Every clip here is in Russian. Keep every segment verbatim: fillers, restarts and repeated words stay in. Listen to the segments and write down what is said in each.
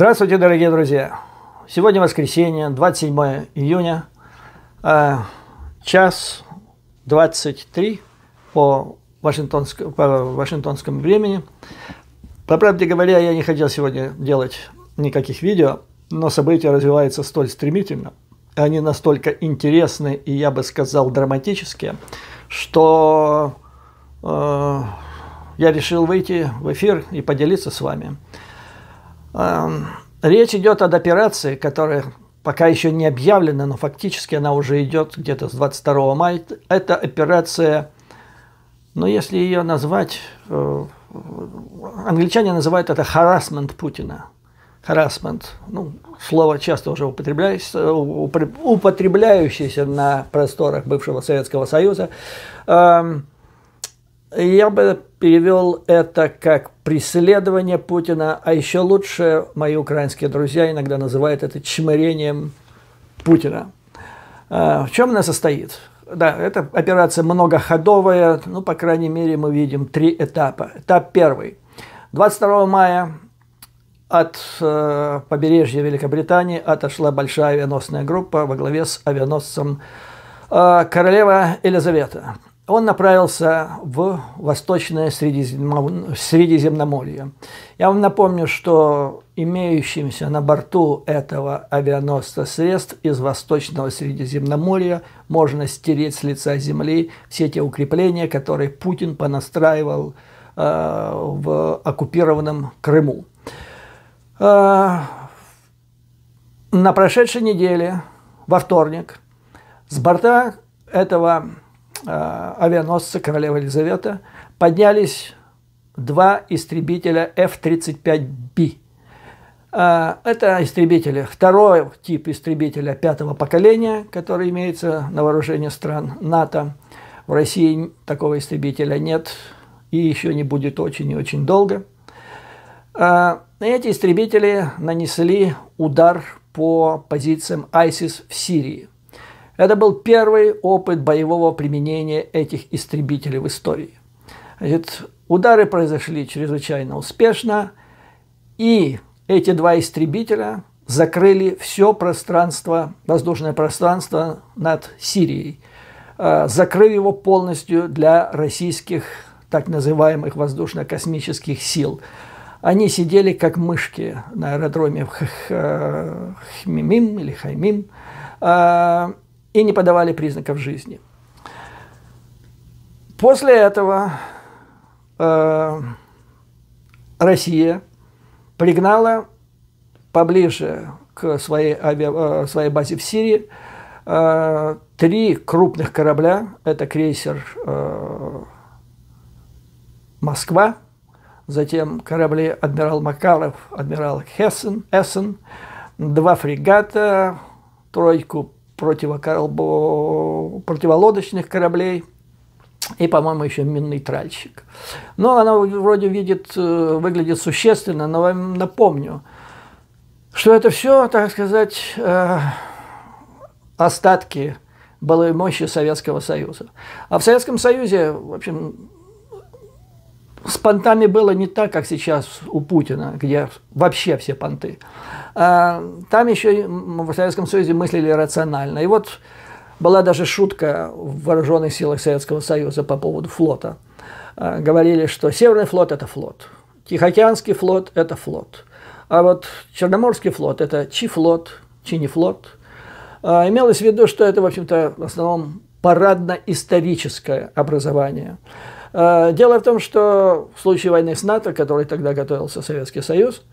Здравствуйте, дорогие друзья! Сегодня воскресенье, двадцать седьмое июня, час двадцать три по, вашингтонск... по вашингтонскому времени. По правде говоря, я не хотел сегодня делать никаких видео, но события развиваются столь стремительно, они настолько интересны и, я бы сказал, драматические, что э, я решил выйти в эфир и поделиться с вами. Речь идет об операции, которая пока еще не объявлена, но фактически она уже идет где-то с двадцать второго мая. Это операция, ну если ее назвать, англичане называют это харассмент Путина. Харассмент, ну, слово часто уже употребляющееся, употребляющееся на просторах бывшего Советского Союза. Я бы перевел это как преследование Путина, а еще лучше мои украинские друзья иногда называют это чмырением Путина. В чем она состоит? Да, это операция многоходовая, ну, по крайней мере, мы видим три этапа. Этап первый. двадцать второго мая от побережья Великобритании отошла большая авианосная группа во главе с авианосцем «Королева Елизавета». Он направился в Восточное Средиземноморье. Я вам напомню, что имеющимся на борту этого авианосца средств из Восточного Средиземноморья можно стереть с лица земли все те укрепления, которые Путин понастраивал э, в оккупированном Крыму. Э, на прошедшей неделе, во вторник, с борта этого авианосца «Королева Елизавета» поднялись два истребителя эф тридцать пять би. Это истребители, второй тип истребителя пятого поколения, который имеется на вооружении стран НАТО. В России такого истребителя нет и еще не будет очень и очень долго. Эти истребители нанесли удар по позициям айсис в Сирии. Это был первый опыт боевого применения этих истребителей в истории. Значит, удары произошли чрезвычайно успешно, и эти два истребителя закрыли все пространство, воздушное пространство над Сирией, закрыли его полностью для российских так называемых воздушно-космических сил. Они сидели как мышки на аэродроме Хмеймим или Хмеймим, и не подавали признаков жизни. После этого э, Россия пригнала поближе к своей, авиа, своей базе в Сирии э, три крупных корабля. Это крейсер э, «Москва», затем корабли «Адмирал Макаров», «Адмирал Эссен», Эссен, два фрегата, тройку противолодочных кораблей и, по-моему, еще минный тральщик. Но она вроде видит, выглядит существенно, но вам напомню, что это все, так сказать, остатки былой мощи Советского Союза. А в Советском Союзе, в общем, с понтами было не так, как сейчас у Путина, где вообще все понты. Там еще в Советском Союзе мыслили рационально. И вот была даже шутка в вооруженных силах Советского Союза по поводу флота. Говорили, что Северный флот – это флот, Тихоокеанский флот – это флот, а вот Черноморский флот – это чи-флот, чи-не-флот. Имелось в виду, что это, в общем-то, в основном парадно-историческое образование. Дело в том, что в случае войны с НАТО, которой тогда готовился Советский Союз,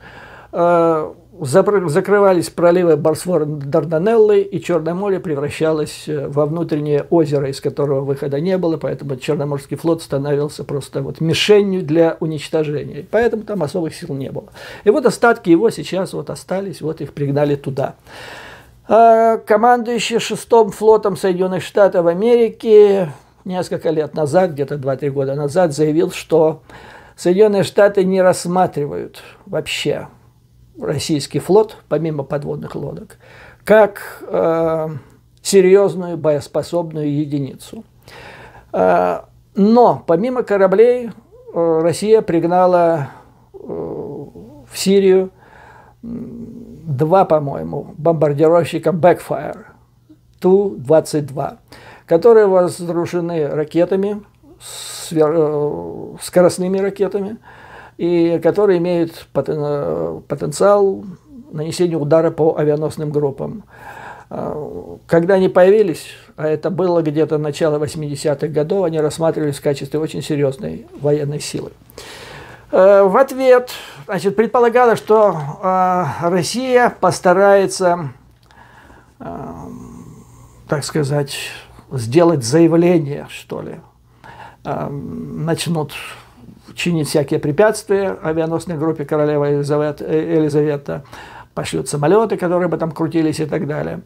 закрывались проливы Босфор-Дарданеллы, и Черное море превращалось во внутреннее озеро, из которого выхода не было, поэтому Черноморский флот становился просто вот мишенью для уничтожения. Поэтому там особых сил не было. И вот остатки его сейчас вот остались, вот их пригнали туда. Командующий шестым флотом Соединенных Штатов Америки несколько лет назад, где-то два-три года назад, заявил, что Соединенные Штаты не рассматривают вообще российский флот, помимо подводных лодок, как э, серьезную боеспособную единицу. Э, но помимо кораблей э, Россия пригнала э, в Сирию два, по-моему, бомбардировщика Backfire, Ту двадцать два, которые вооружены ракетами, свер... скоростными ракетами, и которые имеют потен... потенциал нанесения удара по авианосным группам. Когда они появились, а это было где-то начало восьмидесятых годов, они рассматривались в качестве очень серьезной военной силы. В ответ, значит, предполагалось, что Россия постарается, так сказать, сделать заявление, что ли, начнут чинить всякие препятствия авианосной группе Королева Елизавета, пошлют самолеты, которые бы там крутились и так далее.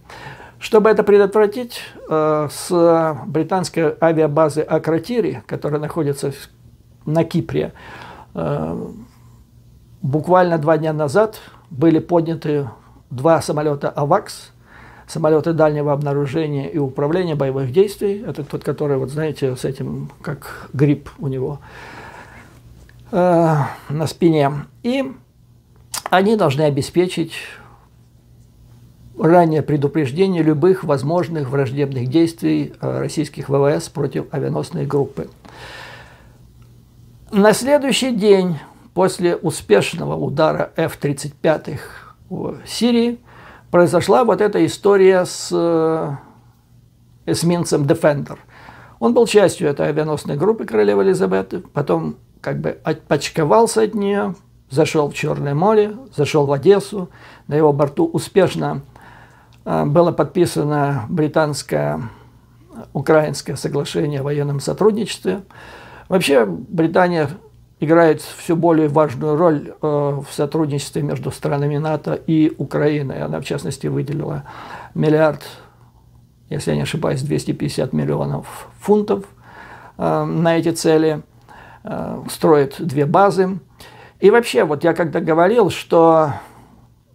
Чтобы это предотвратить, с британской авиабазы Акротири, которая находится на Кипре, буквально два дня назад были подняты два самолета АВАКС, самолеты дальнего обнаружения и управления боевых действий. Это тот, который, вот знаете, с этим, как гриб у него э, на спине. И они должны обеспечить раннее предупреждение любых возможных враждебных действий российских ВВС против авианосной группы. На следующий день после успешного удара эф тридцать пять в Сирии произошла вот эта история с эсминцем Defender. Он был частью этой авианосной группы Королевы Елизаветы, потом как бы отпочковался от нее, зашел в Черное море, зашел в Одессу. На его борту успешно было подписано британско-украинское соглашение о военном сотрудничестве. Вообще Британия играет все более важную роль в сотрудничестве между странами НАТО и Украиной. Она, в частности, выделила миллиард, если я не ошибаюсь, двести пятьдесят миллионов фунтов на эти цели, строит две базы. И вообще, вот я когда говорил, что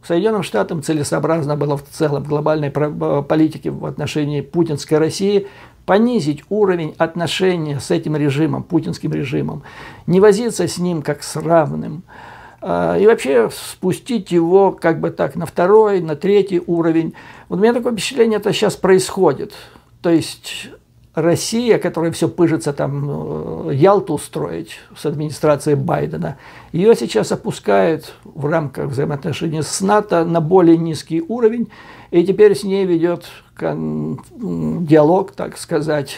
Соединенным Штатам целесообразно было в целом в глобальной политике в отношении путинской России понизить уровень отношения с этим режимом, путинским режимом, не возиться с ним как с равным, и вообще спустить его как бы так на второй, на третий уровень. Вот у меня такое впечатление, это сейчас происходит. То есть Россия, которая все пыжится там Ялту устроить с администрацией Байдена, ее сейчас опускают в рамках взаимоотношений с НАТО на более низкий уровень, и теперь с ней ведет диалог, так сказать,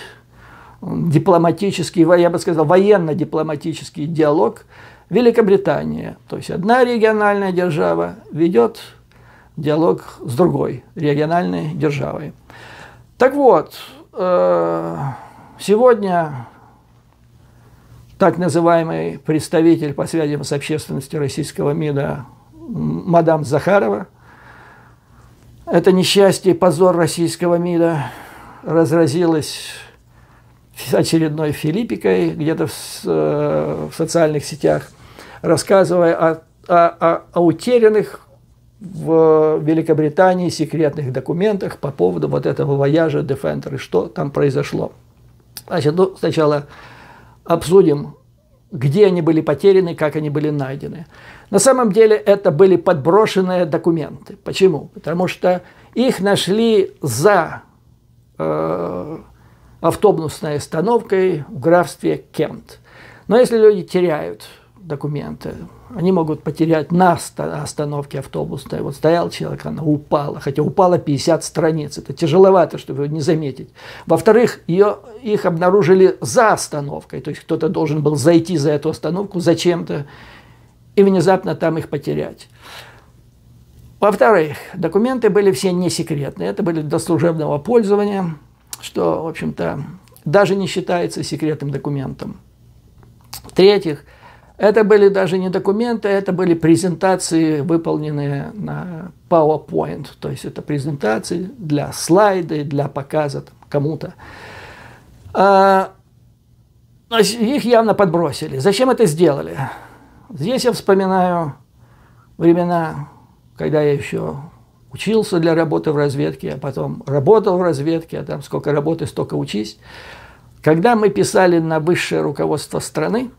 дипломатический, я бы сказал, военно-дипломатический диалог Великобритания. То есть одна региональная держава ведет диалог с другой региональной державой. Так вот, сегодня так называемый представитель по связям с общественностью российского МИДа мадам Захарова, это несчастье и позор российского МИДа, разразилась очередной филиппикой где-то в, в социальных сетях, рассказывая о, о, о утерянных в Великобритании секретных документах по поводу вот этого вояжа Defender и что там произошло. Значит, ну, сначала обсудим, где они были потеряны, как они были найдены. На самом деле это были подброшенные документы. Почему? Потому что их нашли за э, автобусной остановкой в графстве Кент. Но если люди теряют документы, они могут потерять на остановке автобусной. Вот стоял человек, она упала, хотя упала пятьдесят страниц. Это тяжеловато, чтобы не заметить. Во-вторых, ее, их обнаружили за остановкой. То есть кто-то должен был зайти за эту остановку зачем-то и внезапно там их потерять. Во-вторых, документы были все не секретные, это были для служебного пользования, что, в общем-то, даже не считается секретным документом. В-третьих, это были даже не документы, это были презентации, выполненные на PowerPoint, то есть это презентации для слайда, для показа кому-то. Их явно подбросили. Зачем это сделали? Здесь я вспоминаю времена, когда я еще учился для работы в разведке, а потом работал в разведке, а там сколько работы, столько учись. Когда мы писали на высшее руководство страны,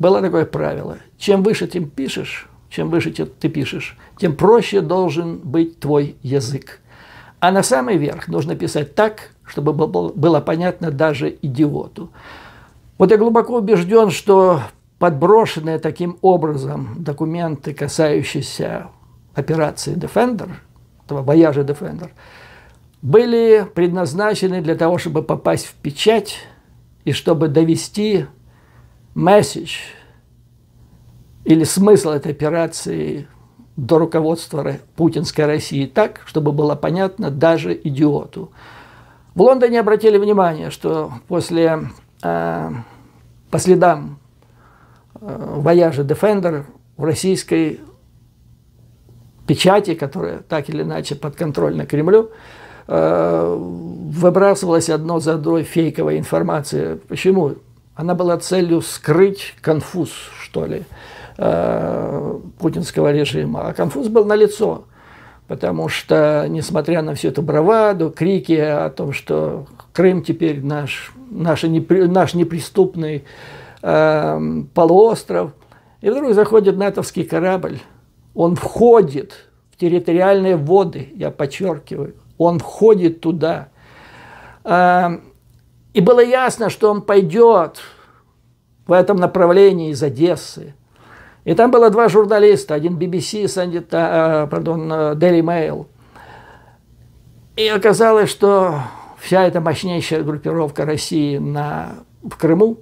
было такое правило: чем выше ты пишешь, чем выше ты пишешь, тем проще должен быть твой язык. А на самый верх нужно писать так, чтобы было понятно даже идиоту. Вот я глубоко убежден, что подброшенные таким образом документы, касающиеся операции Defender, этого вояжа Defender, были предназначены для того, чтобы попасть в печать и чтобы довести месседж или смысл этой операции до руководства путинской России так, чтобы было понятно даже идиоту. В Лондоне обратили внимание, что после, э, по следам э, вояжа Defender в российской печати, которая так или иначе подконтрольна Кремлю, э, выбрасывалась одно за другой фейковая информация. Почему? Она была целью скрыть конфуз, что ли, путинского режима. А конфуз был налицо, потому что, несмотря на всю эту браваду, крики о том, что Крым теперь наш, наш, наш неприступный э, полуостров, и вдруг заходит натовский корабль, он входит в территориальные воды, я подчеркиваю, он входит туда. Э, и было ясно, что он пойдет в этом направлении из Одессы. И там было два журналиста, один би би си, пардон, Daily Mail. И оказалось, что вся эта мощнейшая группировка России на, в Крыму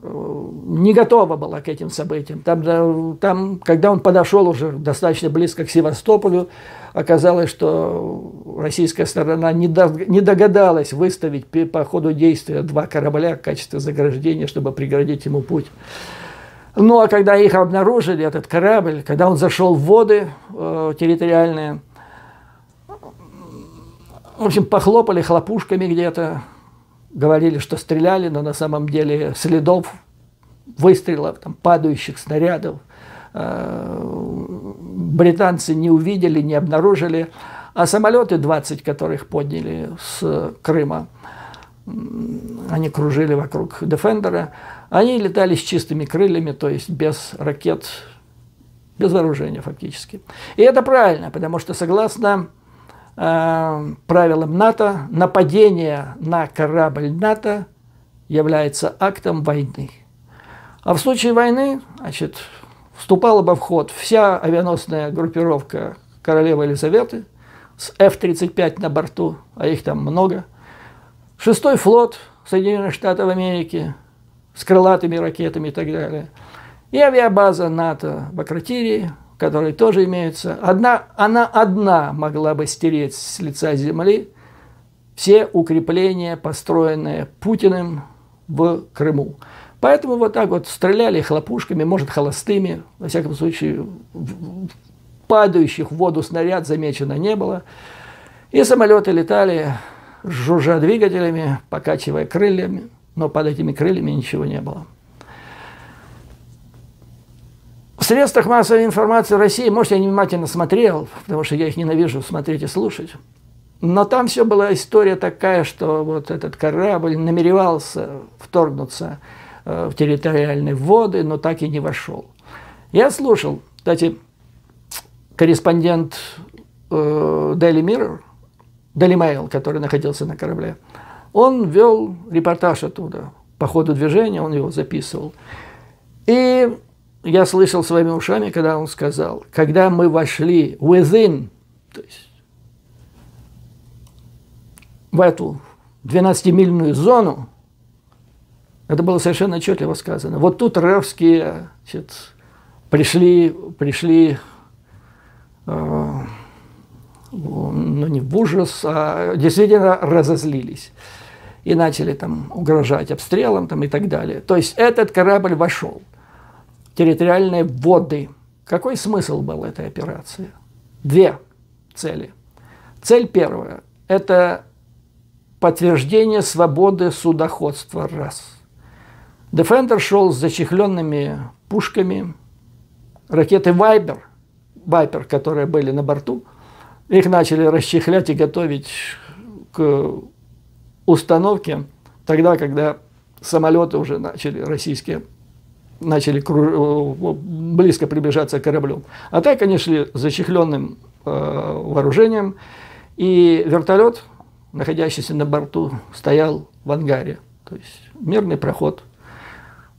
не готова была к этим событиям. Там, там, когда он подошел уже достаточно близко к Севастополю, оказалось, что российская сторона не догадалась выставить по ходу действия два корабля в качестве заграждения, чтобы преградить ему путь. Ну, а когда их обнаружили, этот корабль, когда он зашел в воды э, территориальные, в общем, похлопали хлопушками где-то, говорили, что стреляли, но на самом деле следов выстрелов, там, падающих снарядов э, британцы не увидели, не обнаружили, а самолеты двадцать, которых подняли с Крыма, они кружили вокруг Defender'а, они летали с чистыми крыльями, то есть без ракет, без вооружения фактически. И это правильно, потому что согласно э, правилам НАТО, нападение на корабль НАТО является актом войны. А в случае войны, значит, вступала бы в ход вся авианосная группировка Королевы Елизаветы с эф тридцать пять на борту, а их там много, Шестой флот Соединенных Штатов Америки с крылатыми ракетами и так далее. И авиабаза НАТО в Акротирии, которая тоже имеется. Одна, она одна могла бы стереть с лица земли все укрепления, построенные Путиным в Крыму. Поэтому вот так вот стреляли хлопушками, может, холостыми. Во всяком случае, падающих в воду снаряд замечено не было. И самолеты летали, жужжа двигателями, покачивая крыльями, но под этими крыльями ничего не было. В средствах массовой информации России, может, я невнимательно смотрел, потому что я их ненавижу смотреть и слушать, но там все была история такая, что вот этот корабль намеревался вторгнуться в территориальные воды, но так и не вошел. Я слушал, кстати, корреспондент Daily Mirror, Daily Mail, который находился на корабле, он вел репортаж оттуда. По ходу движения он его записывал. И я слышал своими ушами, когда он сказал, когда мы вошли within, то есть в эту двенадцатимильную зону, это было совершенно отчетливо сказано. Вот тут русские, значит, пришли, пришли э, ну, не в ужас, а действительно разозлились. И начали там угрожать обстрелом там, и так далее. То есть этот корабль вошел в территориальные воды. Какой смысл был этой операции? Две цели. Цель первая – это подтверждение свободы судоходства. Раз. Defender шел с зачехленными пушками. Ракеты Viper, Viper, которые были на борту, их начали расчехлять и готовить к установке тогда, когда самолеты уже начали российские начали близко приближаться к кораблю. Атака они шли с зачехленным вооружением, и вертолет, находящийся на борту, стоял в ангаре. То есть мирный проход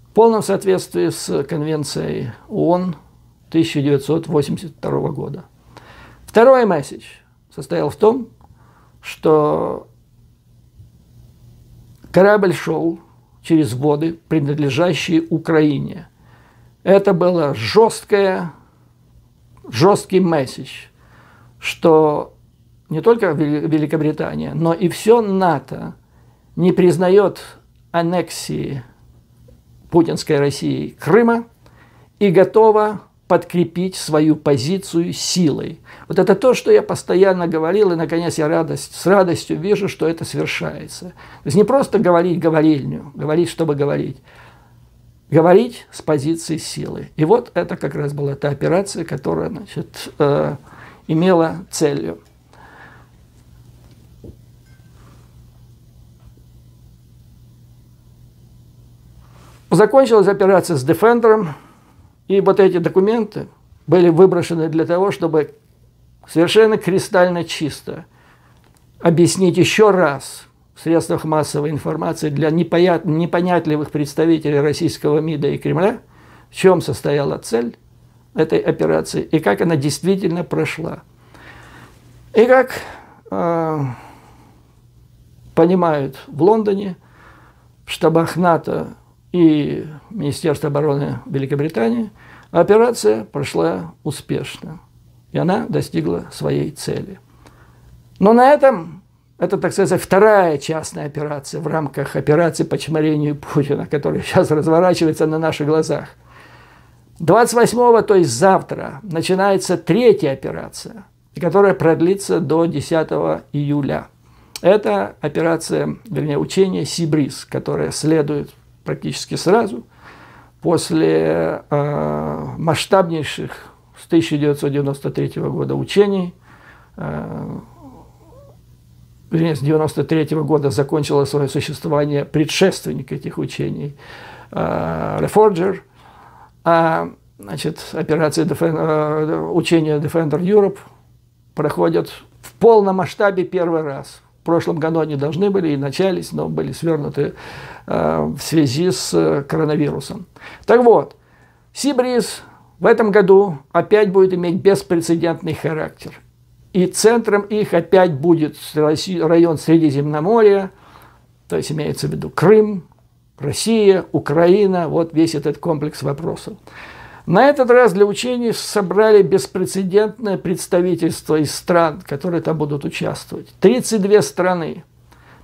в полном соответствии с конвенцией ООН тысяча девятьсот восемьдесят второго года. Второй месседж состоял в том, что корабль шел через воды, принадлежащие Украине. Это было жесткое, жесткий месседж, что не только Великобритания, но и все НАТО не признает аннексии путинской России Крыма и готова подкрепить свою позицию силой. Вот это то, что я постоянно говорил, и, наконец, я радость, с радостью вижу, что это свершается. То есть не просто говорить говорильню, говорить, чтобы говорить. Говорить с позиции силы. И вот это как раз была та операция, которая, значит, э, имела целью. Закончилась операция с Defender'ом, и вот эти документы были выброшены для того, чтобы совершенно кристально чисто объяснить еще раз в средствах массовой информации для непонятливых представителей российского МИДа и Кремля, в чем состояла цель этой операции и как она действительно прошла. И как э, понимают в Лондоне, в штабах НАТО и Министерство обороны Великобритании, операция прошла успешно, и она достигла своей цели. Но на этом, это, так сказать, вторая частная операция в рамках операции по чморению Путина, которая сейчас разворачивается на наших глазах. двадцать восьмого, то есть завтра, начинается третья операция, которая продлится до десятого июля. Это операция, вернее, учение Sea Breeze, которое следует практически сразу после э, масштабнейших с тысяча девятьсот девяносто третьего года учений, э, вернее, с девяносто третьего года закончило свое существование предшественник этих учений э, Рефорджер, а значит, операции Defender, учения Defender Europe проходят в полном масштабе первый раз. В прошлом году они должны были и начались, но были свернуты э, в связи с коронавирусом. Так вот, Sea Breeze в этом году опять будет иметь беспрецедентный характер. И центром их опять будет район Средиземноморья, то есть имеется в виду Крым, Россия, Украина, вот весь этот комплекс вопросов. На этот раз для учений собрали беспрецедентное представительство из стран, которые там будут участвовать. тридцать две страны.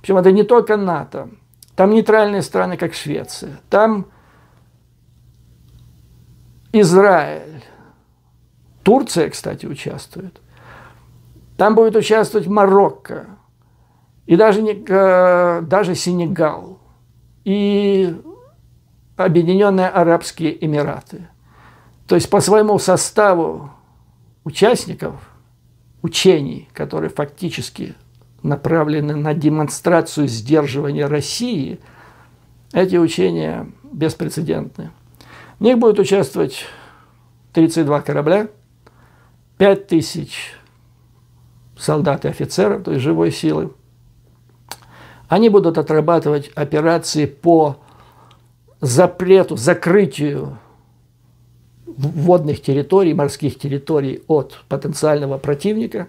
Причем это не только НАТО. Там нейтральные страны, как Швеция. Там Израиль. Турция, кстати, участвует. Там будет участвовать Марокко. И даже, даже Сенегал. И Объединенные Арабские Эмираты. То есть по своему составу участников учений, которые фактически направлены на демонстрацию сдерживания России, эти учения беспрецедентны. В них будут участвовать тридцать два корабля, пять тысяч солдат и офицеров, то есть живой силы. Они будут отрабатывать операции по запрету, закрытию водных территорий, морских территорий от потенциального противника,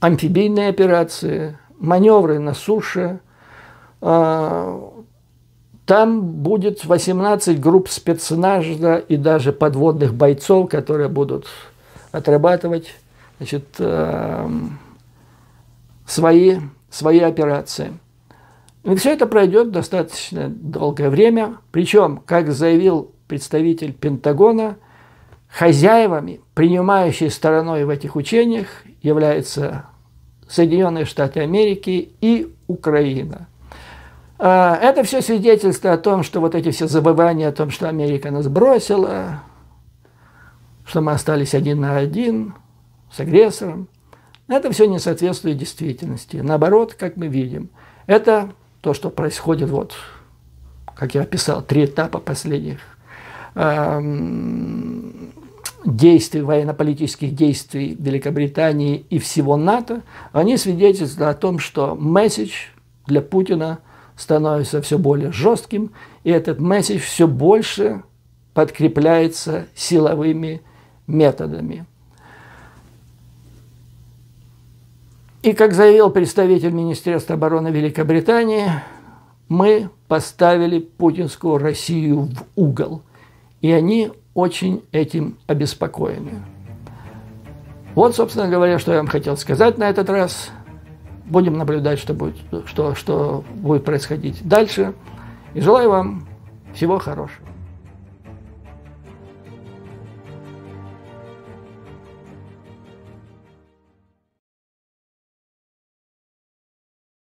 амфибийные операции, маневры на суше. Там будет восемнадцать групп спецназа и даже подводных бойцов, которые будут отрабатывать, значит, свои, свои операции. И все это пройдет достаточно долгое время, причем, как заявил представитель Пентагона, хозяевами, принимающей стороной в этих учениях, являются Соединенные Штаты Америки и Украина. Это все свидетельство о том, что вот эти все забывания о том, что Америка нас бросила, что мы остались один на один с агрессором, это все не соответствует действительности. Наоборот, как мы видим, это то, что происходит вот, как я описал, три этапа последних действий, военно-политических действий Великобритании и всего НАТО, они свидетельствуют о том, что месседж для Путина становится все более жестким, и этот месседж все больше подкрепляется силовыми методами. И, как заявил представитель Министерства обороны Великобритании, мы поставили путинскую Россию в угол, и они очень этим обеспокоены. Вот, собственно говоря, что я вам хотел сказать на этот раз. Будем наблюдать, что будет, что, что будет происходить дальше. И желаю вам всего хорошего.